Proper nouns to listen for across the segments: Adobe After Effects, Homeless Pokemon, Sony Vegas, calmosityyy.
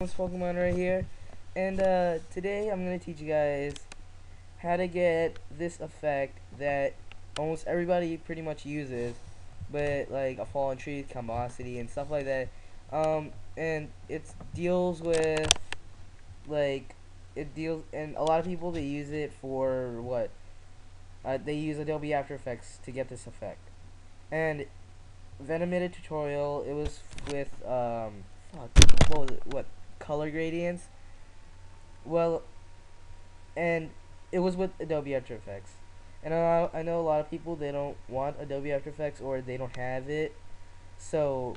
Homeless Pokemon right here, and today I'm gonna teach you guys how to get this effect that almost everybody pretty much uses, but like a fallen tree, combosity, and stuff like that. And it deals with and a lot of people, they use it for what? They use Adobe After Effects to get this effect. And then I made a tutorial. It was with what was it? What, color gradients? Well, and it was with Adobe After Effects. And I know a lot of people, they don't want Adobe After Effects or they don't have it. So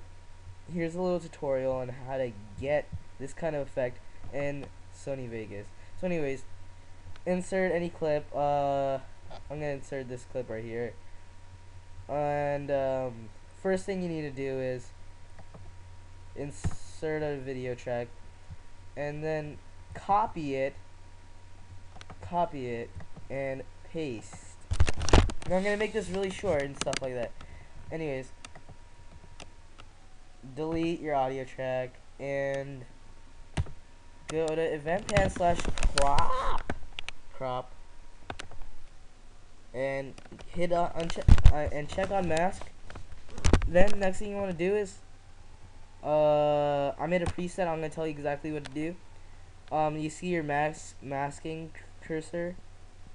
here's a little tutorial on how to get this kind of effect in Sony Vegas. So anyways, insert any clip. I'm gonna insert this clip right here. And first thing you need to do is insert a video track, and then copy it and paste. Now I'm gonna make this really short and stuff like that. Anyways, delete your audio track and go to event pan /crop and hit and check on mask. Then next thing you want to do is I made a preset. I'm gonna tell you exactly what to do. You see your masking cursor.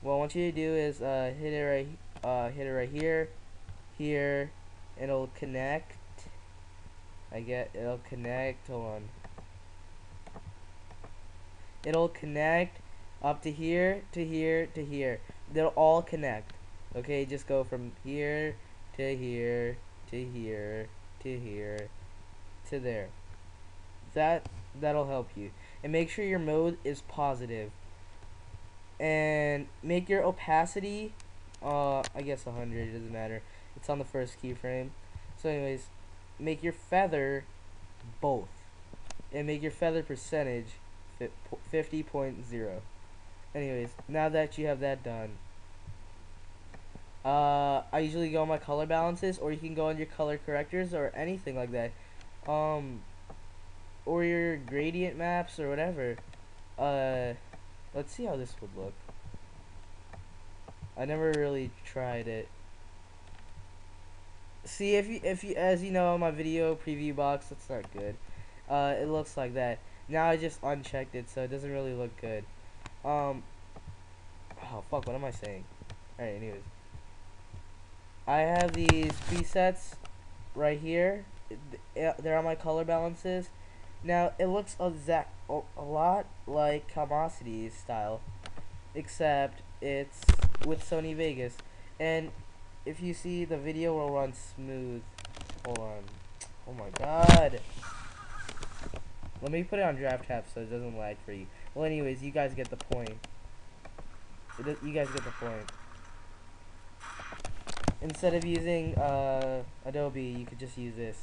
What I want you to do is hit it right here, and it'll connect. It'll connect. Hold on. It'll connect up to here, to here, to here. They'll all connect. Okay, just go from here to here to here to here to there. That'll help you. And make sure your mode is positive. And make your opacity I guess 100, it doesn't matter. It's on the first keyframe. So anyways, make your feather both. And make your feather percentage 50.0. Anyways, now that you have that done, I usually go on my color balances, or you can go on your color correctors or anything like that, or your gradient maps or whatever. Let's see how this would look. I never really tried it. See, if you as you know, my video preview box, that's not good. It looks like that. Now I just unchecked it, so it doesn't really look good. Oh fuck, what am I saying? Alright, anyways, I have these presets right here. They're on my color balances. Now it looks a lot like Comosity's style, except it's with Sony Vegas. And if you see, the video will run smooth. Hold on. Oh my god. Let me put it on draft tab so it doesn't lag for you. Well, anyways, you guys get the point. You guys get the point. Instead of using Adobe, you could just use this.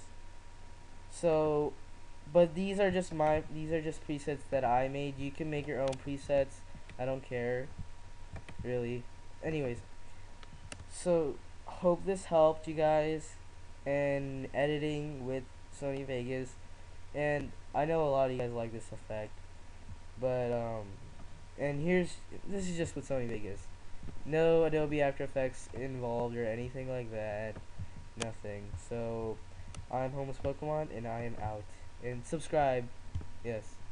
So, but these are just presets that I made. You can make your own presets. I don't care, really. Anyways, so hope this helped you guys in editing with Sony Vegas. And I know a lot of you guys like this effect. But and this is just with Sony Vegas. No Adobe After Effects involved or anything like that. Nothing. So I'm Homeless Pokemon, and I am out. And subscribe. Yes.